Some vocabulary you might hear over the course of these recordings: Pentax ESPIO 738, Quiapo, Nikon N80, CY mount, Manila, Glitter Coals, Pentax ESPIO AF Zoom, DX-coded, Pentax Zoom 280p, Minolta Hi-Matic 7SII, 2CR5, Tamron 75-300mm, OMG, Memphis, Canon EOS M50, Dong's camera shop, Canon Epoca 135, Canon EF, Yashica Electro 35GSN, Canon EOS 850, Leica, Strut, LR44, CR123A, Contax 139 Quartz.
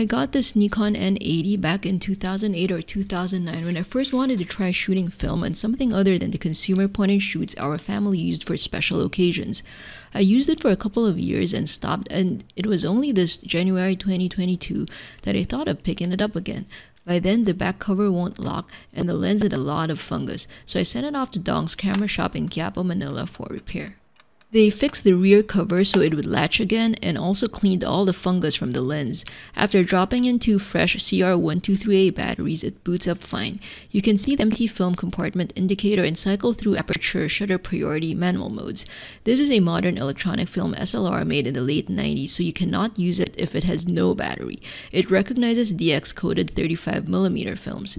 I got this Nikon N80 back in 2008 or 2009 when I first wanted to try shooting film and something other than the consumer point-and-shoots our family used for special occasions. I used it for a couple of years and stopped, and it was only this January 2022 that I thought of picking it up again. By then, the back cover won't lock and the lens had a lot of fungus, so I sent it off to Dong's Camera Shop in Quiapo, Manila for repair. They fixed the rear cover so it would latch again and also cleaned all the fungus from the lens. After dropping in two fresh CR123A batteries, it boots up fine. You can see the empty film compartment indicator and cycle through aperture, shutter priority, manual modes. This is a modern electronic film SLR made in the late 90s, so you cannot use it if it has no battery. It recognizes DX-coded 35mm films.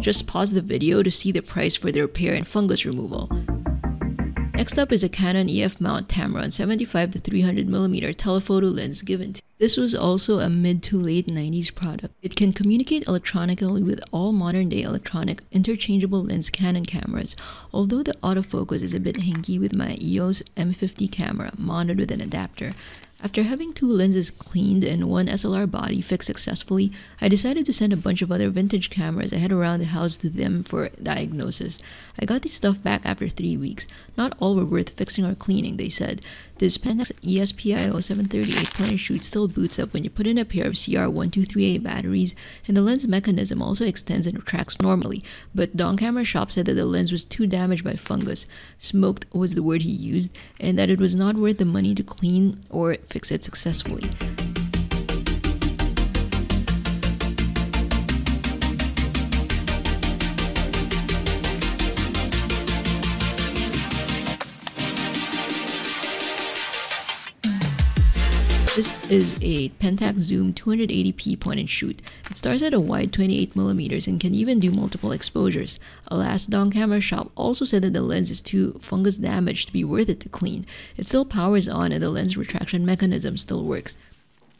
Just pause the video to see the price for the repair and fungus removal. Next up is a Canon EF mount Tamron 75-300mm telephoto lens given to. This was also a mid to late 90s product. It can communicate electronically with all modern day electronic interchangeable lens Canon cameras, although the autofocus is a bit hinky with my EOS M50 camera mounted with an adapter. After having two lenses cleaned and one SLR body fixed successfully, I decided to send a bunch of other vintage cameras I had around the house to them for diagnosis. I got this stuff back after 3 weeks. Not all were worth fixing or cleaning, they said. This Pentax ESPIO 738 point-and-shoot still boots up when you put in a pair of CR123A batteries, and the lens mechanism also extends and retracts normally, but Dong Camera Shop said that the lens was too damaged by fungus, smoked was the word he used, and that it was not worth the money to clean or fix it successfully. This is a Pentax Zoom 280p point-and-shoot. It starts at a wide 28mm and can even do multiple exposures. Alas, Dong Camera Shop also said that the lens is too fungus damaged to be worth it to clean. It still powers on and the lens retraction mechanism still works.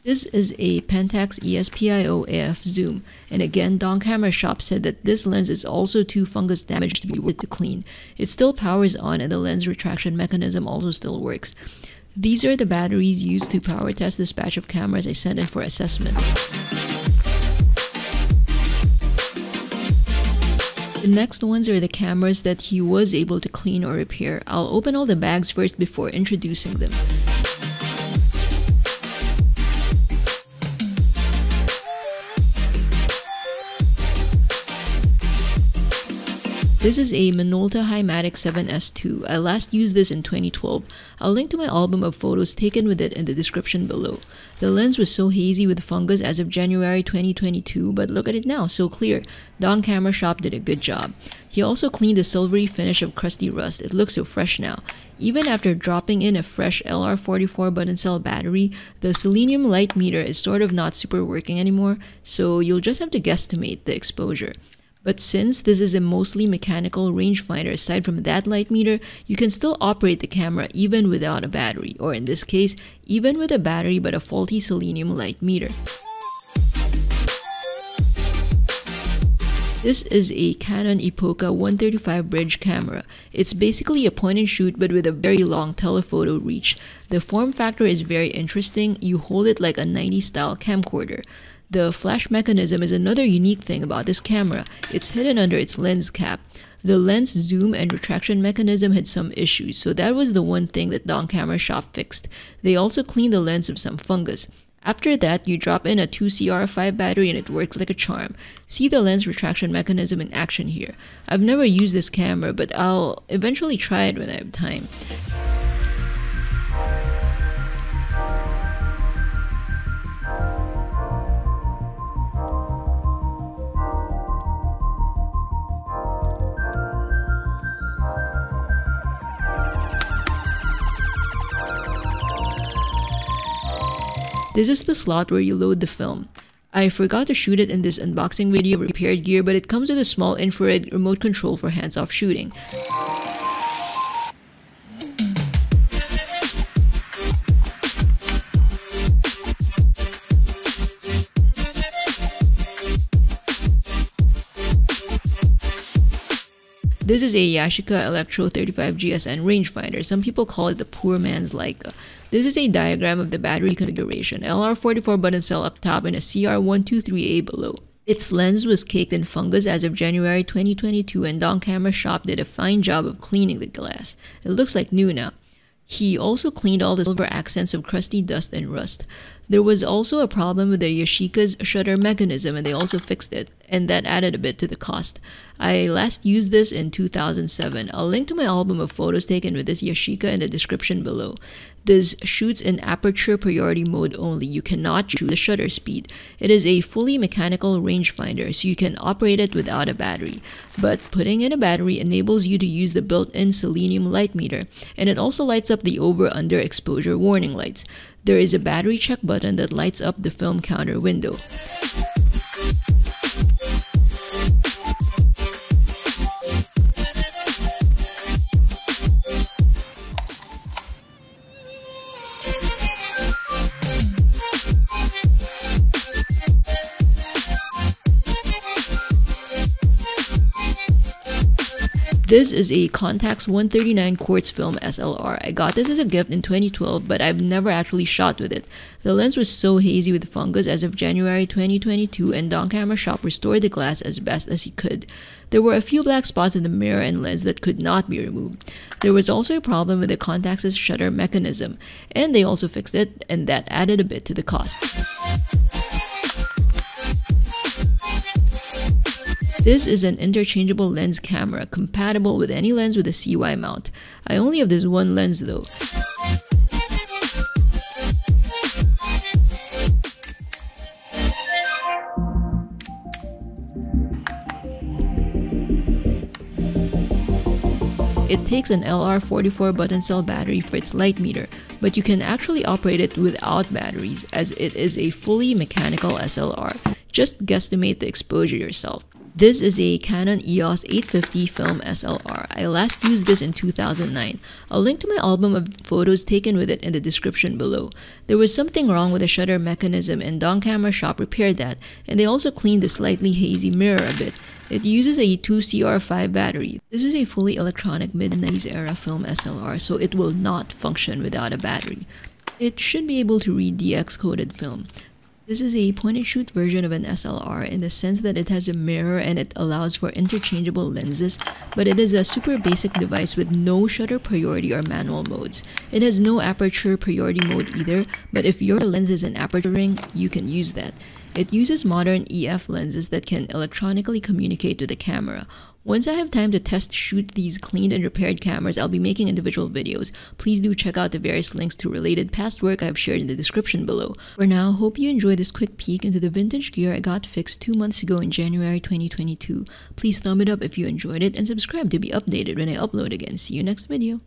This is a Pentax ESPIO AF Zoom, and again Dong Camera Shop said that this lens is also too fungus damaged to be worth it to clean. It still powers on and the lens retraction mechanism also still works. These are the batteries used to power test this batch of cameras I sent in for assessment. The next ones are the cameras that he was able to clean or repair. I'll open all the bags first before introducing them. This is a Minolta Hi-Matic 7SII. I last used this in 2012. I'll link to my album of photos taken with it in the description below. The lens was so hazy with fungus as of January 2022, but look at it now, so clear. Dong Camera Shop did a good job. He also cleaned the silvery finish of crusty rust. It looks so fresh now. Even after dropping in a fresh LR44 button cell battery, the selenium light meter is sort of not super working anymore, so you'll just have to guesstimate the exposure. But since this is a mostly mechanical rangefinder, aside from that light meter, you can still operate the camera even without a battery, or in this case, even with a battery but a faulty selenium light meter. This is a Canon Epoca 135 bridge camera. It's basically a point-and-shoot but with a very long telephoto reach. The form factor is very interesting. You hold it like a 90s style camcorder. The flash mechanism is another unique thing about this camera. It's hidden under its lens cap. The lens zoom and retraction mechanism had some issues, so that was the one thing that Dong Camera Shop fixed. They also cleaned the lens of some fungus. After that, you drop in a 2CR5 battery and it works like a charm. See the lens retraction mechanism in action here. I've never used this camera, but I'll eventually try it when I have time. This is the slot where you load the film. I forgot to shoot it in this unboxing video of repaired gear, but it comes with a small infrared remote control for hands-off shooting. This is a Yashica Electro 35GSN rangefinder. Some people call it the poor man's Leica. This is a diagram of the battery configuration. LR44 button cell up top and a CR123A below. Its lens was caked in fungus as of January 2022, and Dong's Camera Shop did a fine job of cleaning the glass. It looks like new now. He also cleaned all the silver accents of crusty dust and rust. There was also a problem with the Yashica's shutter mechanism, and they also fixed it, and that added a bit to the cost. I last used this in 2007. I'll link to my album of photos taken with this Yashica in the description below. This shoots in aperture priority mode only. You cannot choose the shutter speed. It is a fully mechanical rangefinder, so you can operate it without a battery. But putting in a battery enables you to use the built-in selenium light meter, and it also lights up the over-under exposure warning lights. There is a battery check button that lights up the film counter window. This is a Contax 139 Quartz film SLR. I got this as a gift in 2012, but I've never actually shot with it. The lens was so hazy with fungus as of January 2022, and Dong's Camera Shop restored the glass as best as he could. There were a few black spots in the mirror and lens that could not be removed. There was also a problem with the Contax's shutter mechanism, and they also fixed it, and that added a bit to the cost. This is an interchangeable lens camera, compatible with any lens with a CY mount. I only have this one lens though. It takes an LR44 button cell battery for its light meter, but you can actually operate it without batteries as it is a fully mechanical SLR. Just guesstimate the exposure yourself. This is a Canon EOS 850 film SLR. I last used this in 2009. I'll link to my album of photos taken with it in the description below. There was something wrong with the shutter mechanism, and Dong's Camera Shop repaired that, and they also cleaned the slightly hazy mirror a bit. It uses a 2CR5 battery. This is a fully electronic mid-90s era film SLR, so it will not function without a battery. It should be able to read DX-coded film. This is a point-and-shoot version of an SLR in the sense that it has a mirror and it allows for interchangeable lenses, but it is a super basic device with no shutter priority or manual modes. It has no aperture priority mode either, but if your lens is an aperturing, you can use that. It uses modern EF lenses that can electronically communicate with the camera. Once I have time to test shoot these cleaned and repaired cameras, I'll be making individual videos. Please do check out the various links to related past work I've shared in the description below. For now, hope you enjoy this quick peek into the vintage gear I got fixed 2 months ago in January 2022. Please thumb it up if you enjoyed it and subscribe to be updated when I upload again. See you next video.